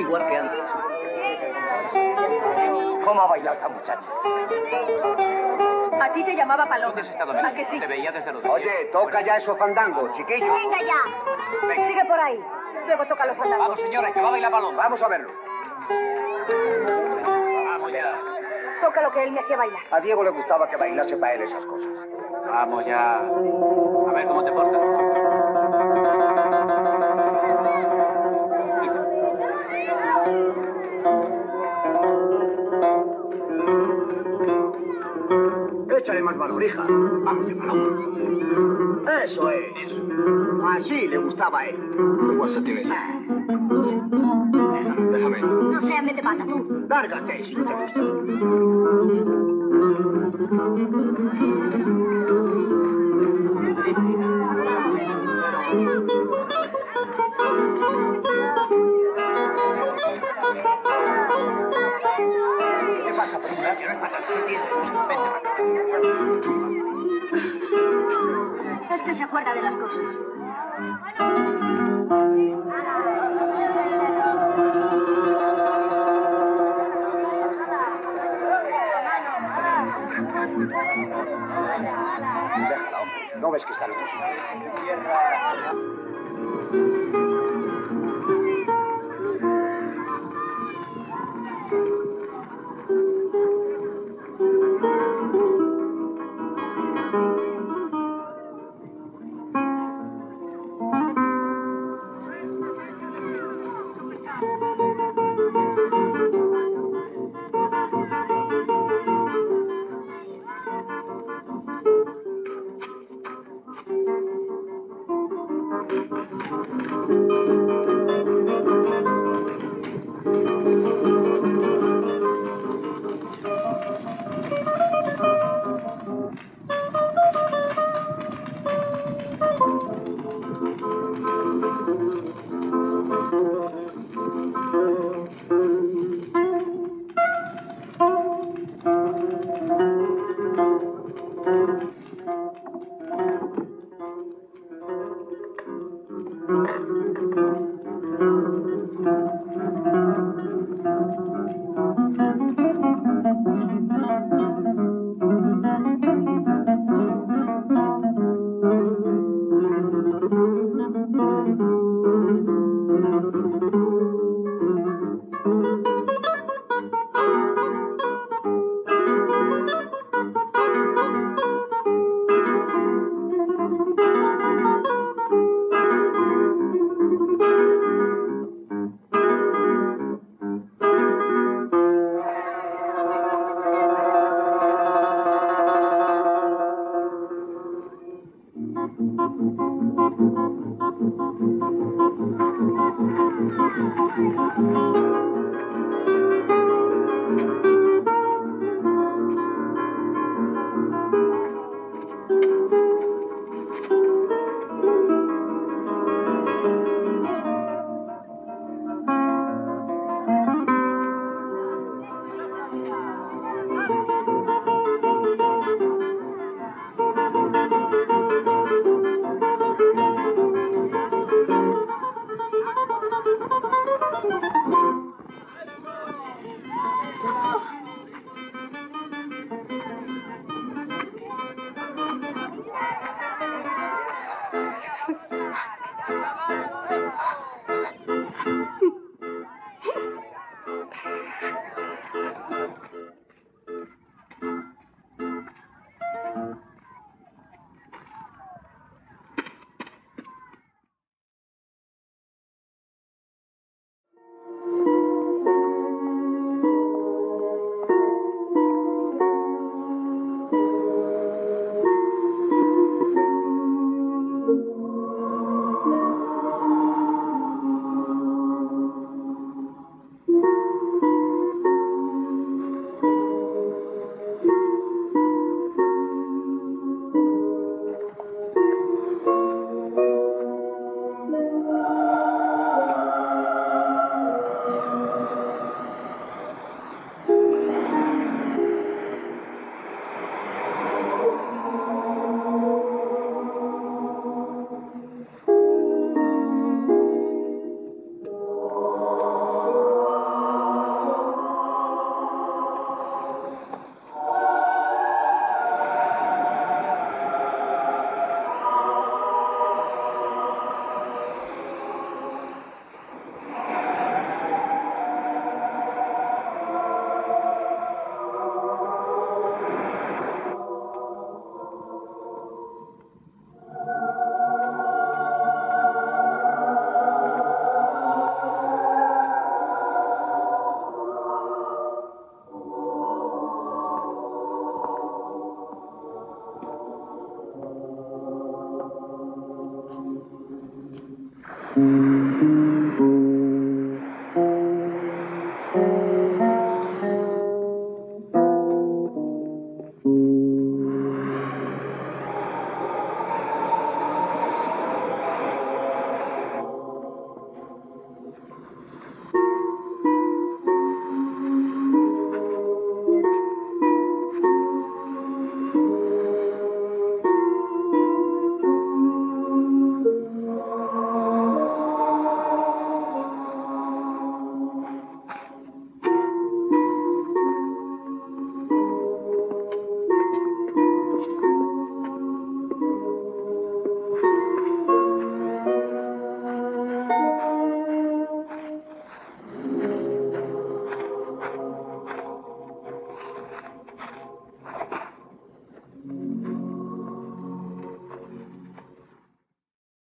igual que antes. ¿Cómo baila esta muchacha? A ti te llamaba Paloma. ¿A que sí? Te veía desde los... Oye, toca ya esos fandangos, chiquillo. Venga ya. Venga. Sigue por ahí. Luego toca los fandangos. Vamos, señores, que va a bailar Paloma. Vamos a verlo. Vamos ya. Toca lo que él me hacía bailar. A Diego le gustaba que bailase para él esas cosas. Vamos ya. A ver cómo te portas. Échale más valor, hija. Vamos, hermano. Eso es. Eso. Así le gustaba a él. ¿Qué guasa tienes? Déjame. No sé, me te pasa tú. Lárgate si no te gusta. ¿Qué pasa, prima? ¿Quieres matar? Vente. Es que se acuerda de las cosas. Déjalo. ¿No ves que está en otro sitio?